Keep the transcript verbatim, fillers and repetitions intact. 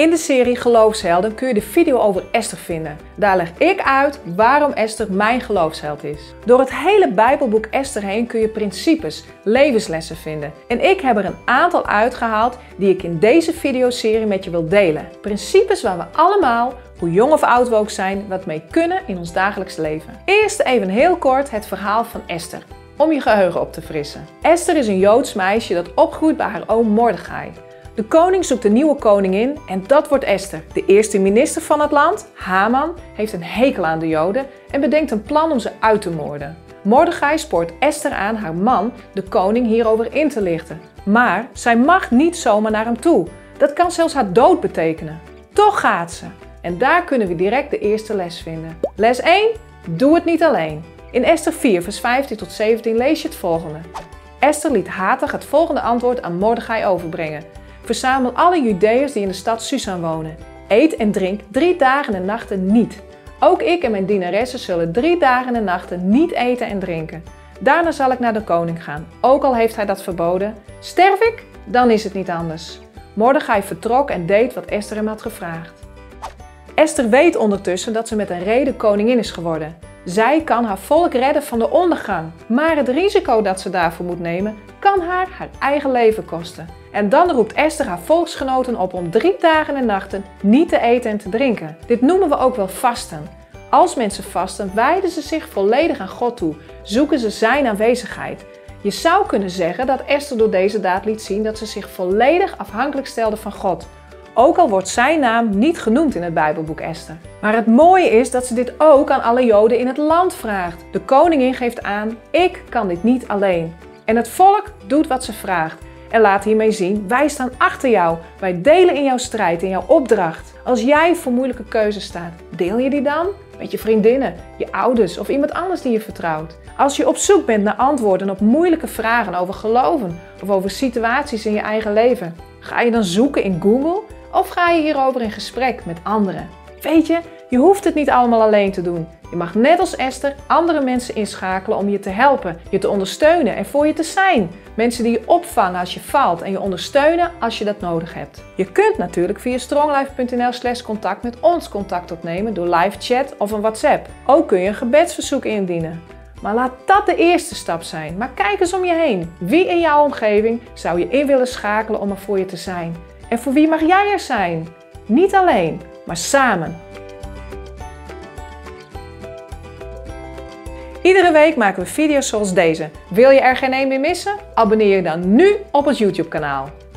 In de serie Geloofshelden kun je de video over Esther vinden. Daar leg ik uit waarom Esther mijn geloofsheld is. Door het hele Bijbelboek Esther heen kun je principes, levenslessen vinden. En ik heb er een aantal uitgehaald die ik in deze videoserie met je wil delen. Principes waar we allemaal, hoe jong of oud we ook zijn, wat mee kunnen in ons dagelijks leven. Eerst even heel kort het verhaal van Esther, om je geheugen op te frissen. Esther is een Joods meisje dat opgroeit bij haar oom Mordechai. De koning zoekt een nieuwe koningin en dat wordt Esther. De eerste minister van het land, Haman, heeft een hekel aan de Joden en bedenkt een plan om ze uit te moorden. Mordechai spoort Esther aan haar man, de koning, hierover in te lichten. Maar zij mag niet zomaar naar hem toe. Dat kan zelfs haar dood betekenen. Toch gaat ze. En daar kunnen we direct de eerste les vinden. Les één. Doe het niet alleen. In Esther vier, vers vijftien tot zeventien lees je het volgende. Esther liet haastig het volgende antwoord aan Mordechai overbrengen. Verzamel alle Judeërs die in de stad Susaan wonen. Eet en drink drie dagen en nachten niet. Ook ik en mijn dienaressen zullen drie dagen en nachten niet eten en drinken. Daarna zal ik naar de koning gaan, ook al heeft hij dat verboden. Sterf ik? Dan is het niet anders. Mordechai vertrok en deed wat Esther hem had gevraagd. Esther weet ondertussen dat ze met een reden koningin is geworden. Zij kan haar volk redden van de ondergang, maar het risico dat ze daarvoor moet nemen kan haar haar eigen leven kosten. En dan roept Esther haar volksgenoten op om drie dagen en nachten niet te eten en te drinken. Dit noemen we ook wel vasten. Als mensen vasten, wijden ze zich volledig aan God toe, zoeken ze zijn aanwezigheid. Je zou kunnen zeggen dat Esther door deze daad liet zien dat ze zich volledig afhankelijk stelde van God. Ook al wordt zijn naam niet genoemd in het Bijbelboek Esther. Maar het mooie is dat ze dit ook aan alle Joden in het land vraagt. De koningin geeft aan, ik kan dit niet alleen. En het volk doet wat ze vraagt. En laat hiermee zien, wij staan achter jou. Wij delen in jouw strijd, in jouw opdracht. Als jij voor moeilijke keuzes staat, deel je die dan? Met je vriendinnen, je ouders of iemand anders die je vertrouwt. Als je op zoek bent naar antwoorden op moeilijke vragen over geloven of over situaties in je eigen leven, ga je dan zoeken in Google? Of ga je hierover in gesprek met anderen? Weet je, je hoeft het niet allemaal alleen te doen. Je mag net als Esther andere mensen inschakelen om je te helpen, je te ondersteunen en voor je te zijn. Mensen die je opvangen als je faalt en je ondersteunen als je dat nodig hebt. Je kunt natuurlijk via stronglife.nl slash contact met ons contact opnemen door live chat of een WhatsApp. Ook kun je een gebedsverzoek indienen. Maar laat dat de eerste stap zijn. Maar kijk eens om je heen. Wie in jouw omgeving zou je in willen schakelen om er voor je te zijn? En voor wie mag jij er zijn? Niet alleen, maar samen. Iedere week maken we video's zoals deze. Wil je er geen één meer missen? Abonneer je dan nu op ons YouTube kanaal.